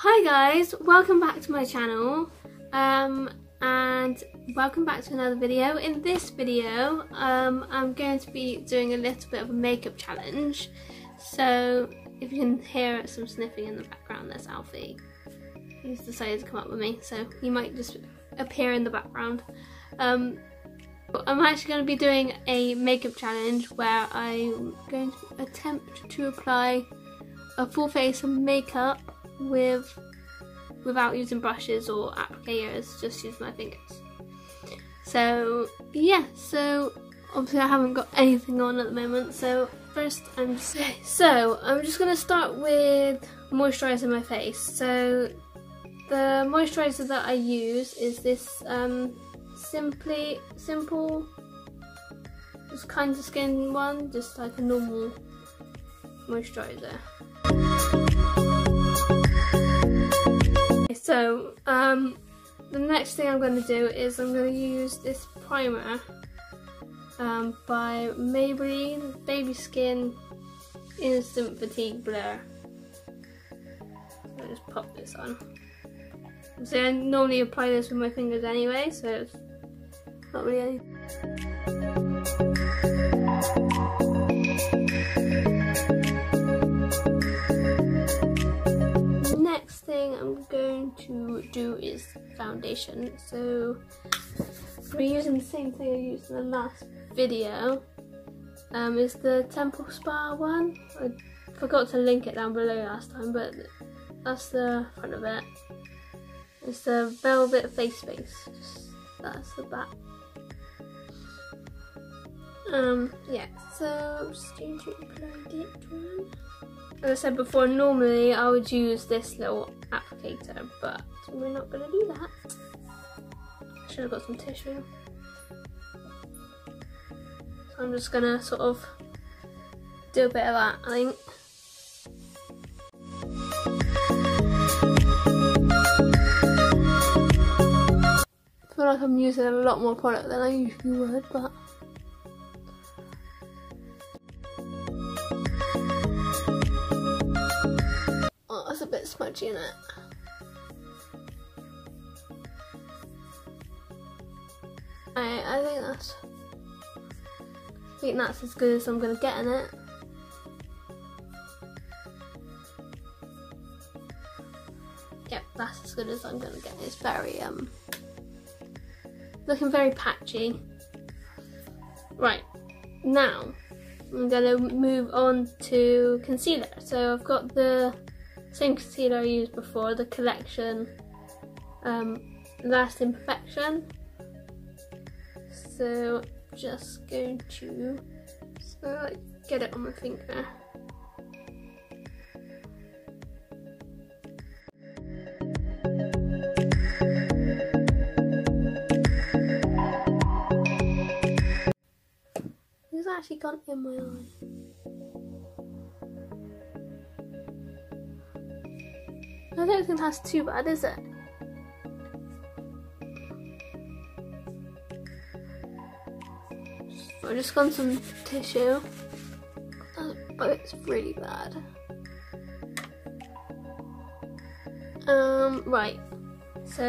Hi guys, welcome back to my channel and welcome back to another video. In this video I'm going to be doing a little bit of a makeup challenge, so if you can hear some sniffing in the background, that's Alfie. He's decided to come up with me, so he might just appear in the background. I'm actually going to be doing a makeup challenge where I'm going to attempt to apply a full face of makeup without using brushes or applicators, just using my fingers. So yeah, so obviously I haven't got anything on at the moment, so first I'm just gonna start with moisturising my face. So the moisturiser that I use is this simple just kind of skin one, just like a normal moisturiser. So the next thing I'm going to do is I'm going to use this primer by Maybelline Baby Skin Instant Fatigue Blur. I'll just pop this on. So I normally apply this with my fingers anyway, so it's not really anything. Next thing I'm going to do is foundation. So we're using the same thing I used in the last video. It's the Temple Spa one. I forgot to link it down below last time, but that's the front of it. It's the velvet face base. That's the back. Yeah, so I'm just going to apply it one. As I said before, normally I would use this little applicator, but we're not going to do that. I should have got some tissue. So I'm just going to sort of do a bit of that, I think. I feel like I'm using a lot more product than I usually would, but oh, that's a bit smudgy in it. Alright, I think that's as good as I'm gonna get in it. Yep, that's as good as I'm gonna get. It's very looking very patchy. Right, now I'm gonna move on to concealer. So I've got the same concealer I used before, the Collection Last Imperfection. So I'm just going to get it on my finger. Actually gone in my eye. I don't think that's too bad, is it? I've just gone some tissue, but it's really bad. Right, so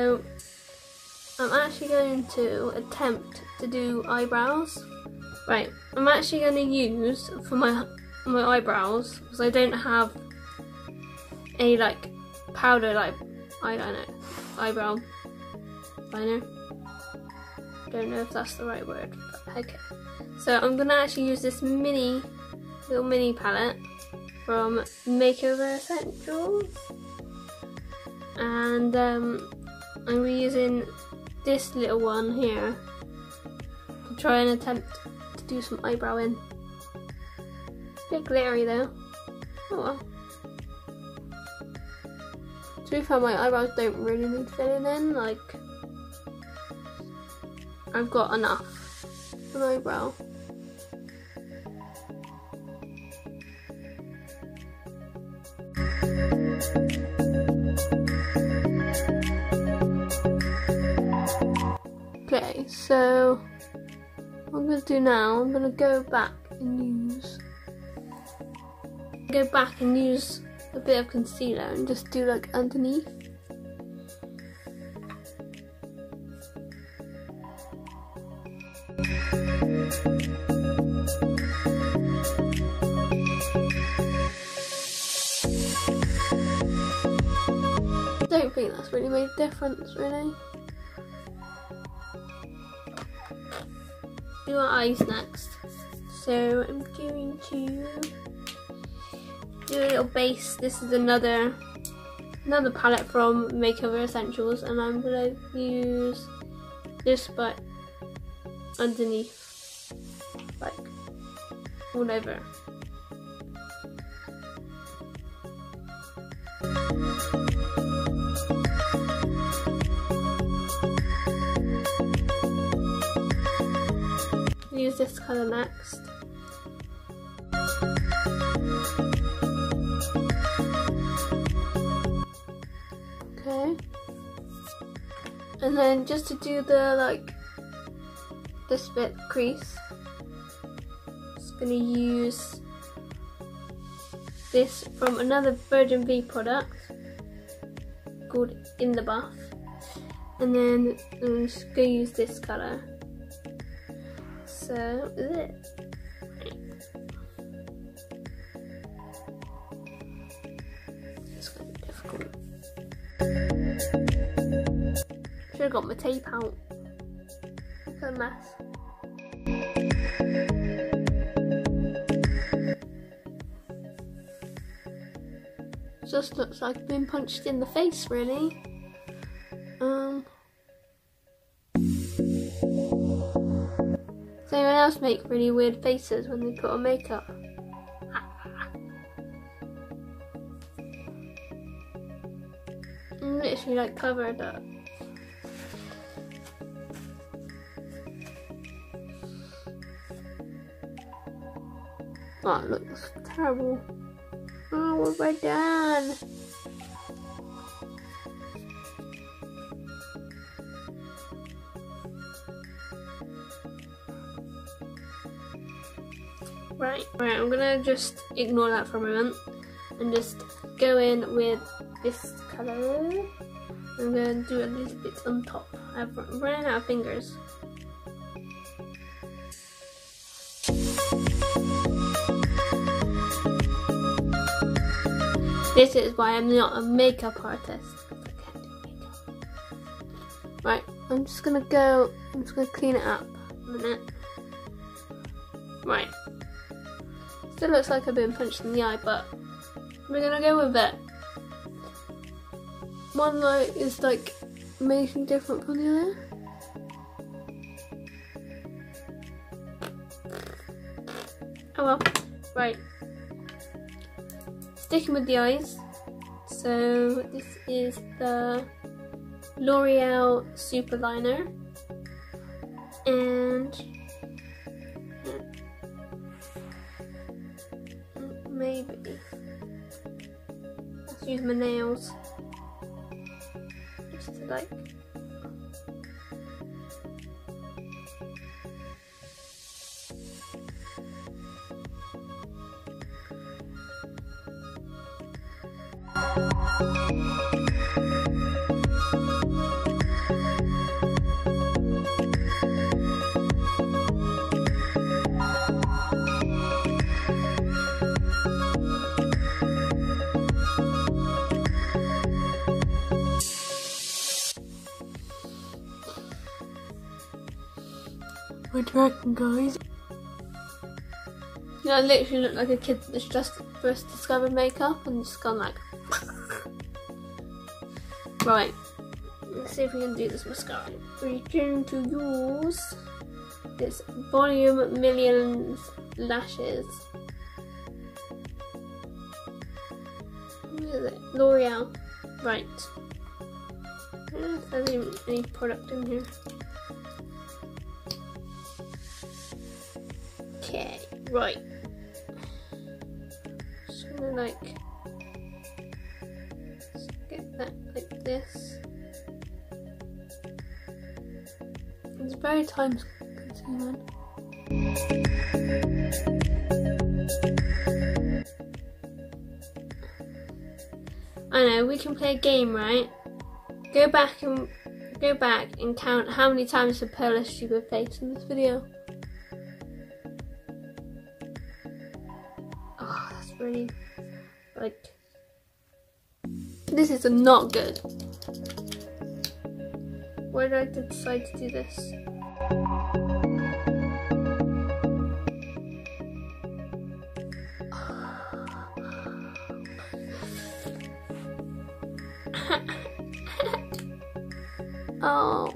I'm actually going to attempt to do eyebrows. Right, I'm actually going to use for my eyebrows, because I don't have any like powder like eyeliner, eyebrow liner. Don't know if that's the right word, but okay. So I'm going to actually use this little mini palette from Makeover Essentials, and I'm using this little one here to try and attempt do some eyebrow in. It's a bit glittery though. Oh well. To be fair, my eyebrows don't really need filling in, like I've got enough for an eyebrow. Okay, so what I'm going to do now, I'm going to go back and use a bit of concealer and just do like underneath. Don't think that's really made a difference, really. Do our eyes next. So I'm going to do a little base. This is another palette from Makeover Essentials, and I'm gonna use this but underneath, like all over. Use this colour next. Okay, and then just to do the like this bit crease, just gonna use this from another Virgin Vie product called In the Buff, and then I'm just gonna use this colour. So this. It's gonna be difficult. Should have got my tape out. It's a mess. Just looks like I've been punched in the face, really. Does anyone else make really weird faces when they put on makeup? I'm literally like covered up. Oh, it looks terrible. Oh, what have I done? Right, I'm gonna just ignore that for a moment and just go in with this colour. I'm gonna do a little bit on top. I've run out of fingers. This is why I'm not a makeup artist. I can't do makeup. Right, I'm just gonna clean it up a minute. Right. Still looks like I've been punched in the eye, but we're gonna go with it. One light is like amazingly different from the other. Oh well, right. Sticking with the eyes. So this is the L'Oréal Super Liner, and maybe let's use my nails just to like we're tracking, guys. Yeah, I literally look like a kid that's just first discovered makeup and just gone like. Right, let's see if we can do this mascara. We're going to use this Volume Millions Lashes. Where is it? L'Oreal. Right. I don't know if there's even any product in here. Okay, right. Just gonna like get that like this. It's very time consuming. I know, we can play a game, right? Go back and count how many times the pearl list you've replaced in this video. Oh, that's really, like, this is not good. Why did I decide to do this? Oh.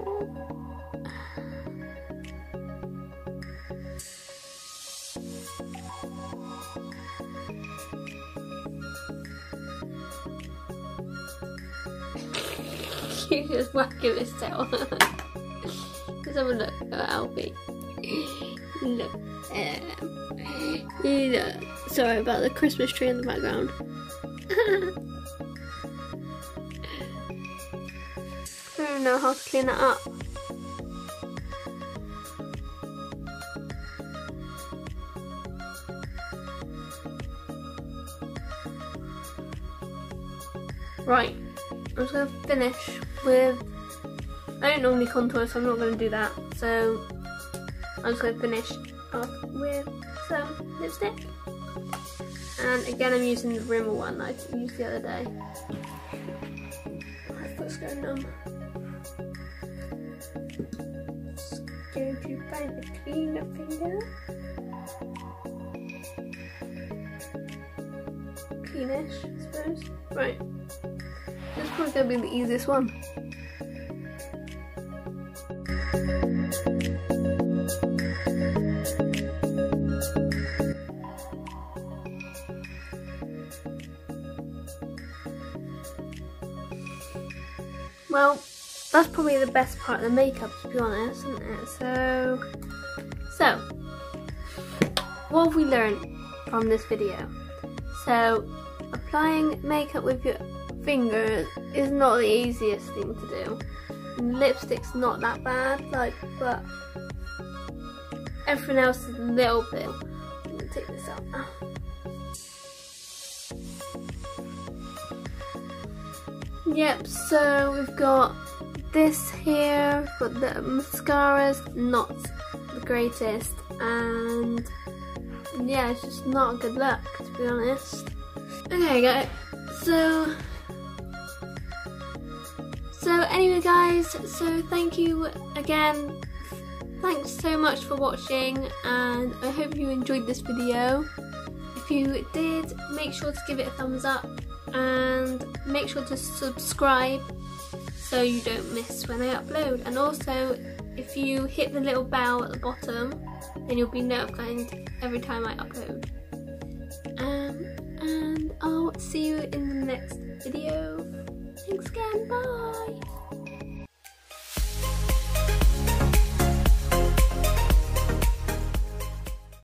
She's just whacking his tail. Let's have a look at Alfie. Look. Sorry about the Christmas tree in the background. I don't know how to clean it up. Right, I'm just going to finish with, I don't normally contour, so I'm not going to do that, so I'm just going to finish up with some lipstick, and again I'm using the Rimmel one that I used the other day. My foot's going numb. Going to find the cleaner finger. Cleanish, I suppose. Right. This is probably going to be the easiest one. Well, that's probably the best part of the makeup, to be honest, isn't it? So what have we learned from this video? So, applying makeup with your fingers is not the easiest thing to do. And lipstick's not that bad, like, but everything else is a little bit. I'm gonna take this out now. Yep, so we've got this here, but the mascara's not the greatest, and yeah, it's just not a good look, to be honest. Okay guys, so anyway guys, so thank you again, thanks so much for watching, and I hope you enjoyed this video. If you did, make sure to give it a thumbs up and make sure to subscribe so you don't miss when I upload, and also if you hit the little bell at the bottom then you'll be notified every time I upload, and I'll see you in the next video. Thanks again, bye!